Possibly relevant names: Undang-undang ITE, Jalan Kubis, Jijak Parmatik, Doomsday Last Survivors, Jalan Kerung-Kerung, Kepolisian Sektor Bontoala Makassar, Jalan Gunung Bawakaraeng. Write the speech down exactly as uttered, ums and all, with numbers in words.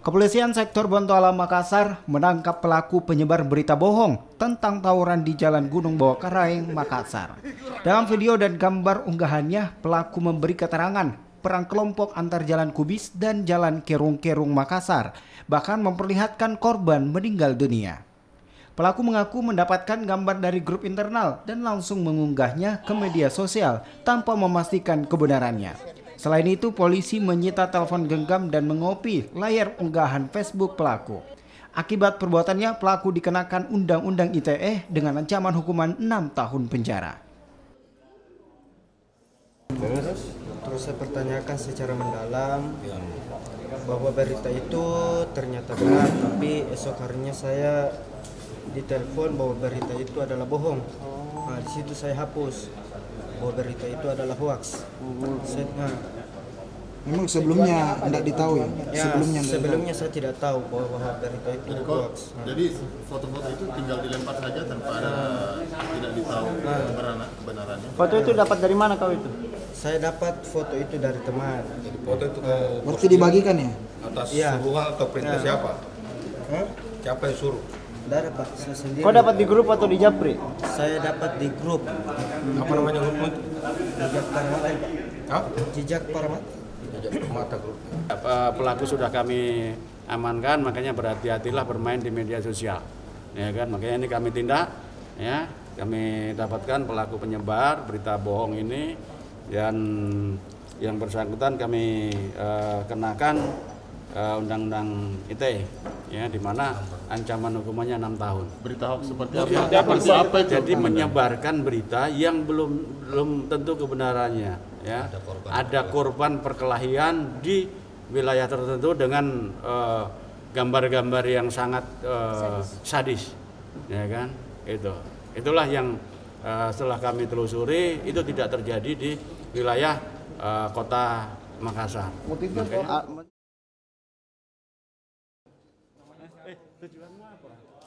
Kepolisian Sektor Bontoala Makassar menangkap pelaku penyebar berita bohong tentang tawuran di Jalan Gunung Bawakaraeng, Makassar. Dalam video dan gambar unggahannya, pelaku memberi keterangan perang kelompok antar Jalan Kubis dan Jalan Kerung-Kerung, Makassar, bahkan memperlihatkan korban meninggal dunia. Pelaku mengaku mendapatkan gambar dari grup internal dan langsung mengunggahnya ke media sosial tanpa memastikan kebenarannya. Selain itu, polisi menyita telepon genggam dan mengopi layar unggahan Facebook pelaku. Akibat perbuatannya, pelaku dikenakan Undang-undang I T E dengan ancaman hukuman enam tahun penjara. Terus, terus saya pertanyakan secara mendalam bahwa berita itu ternyata benar, tapi esok harinya saya ditelepon bahwa berita itu adalah bohong. Nah, di situ saya hapus bahwa berita itu adalah hoax. Nah, memang sebelumnya tidak ditahu ya? Ya sebelumnya, sebelumnya saya tidak tahu bahwa berita itu jadi, hoax. Nah, jadi foto-foto itu tinggal dilempar saja tanpa ada tidak ditahu nah, kebenarannya. Foto itu dapat dari mana kau itu? Saya dapat foto itu dari teman. Jadi foto itu uh, waktu dibagikan ya? Atas ya. Suruhan atau perintah ya. Siapa? Huh? Siapa yang suruh? Tidak dapat, saya sendiri. Kau dapat di grup atau di Japri? Saya dapat di grup. Apa namanya grup itu? Jijak Parmatik. Hah? Jijak Parmatik. Jijak Parmatik grup. Pelaku sudah kami amankan, makanya berhati-hatilah bermain di media sosial. Ya kan, makanya ini kami tindak. Ya, kami dapatkan pelaku penyebar berita bohong ini dan yang bersangkutan kami uh, kenakan uh, Undang-undang I T E. Ya, di mana ancaman hukumannya enam tahun. Berita hoax seperti apa? Ya, ya, berita apa itu? Jadi menyebarkan berita yang belum belum tentu kebenarannya, ya. Ada korban, ada korban perkelahian di wilayah tertentu dengan gambar-gambar uh, yang sangat uh, sadis. sadis, ya kan? Itu, itulah yang uh, setelah kami telusuri itu tidak terjadi di wilayah uh, kota Makassar. Motifnya okay. Tujuanmu apa?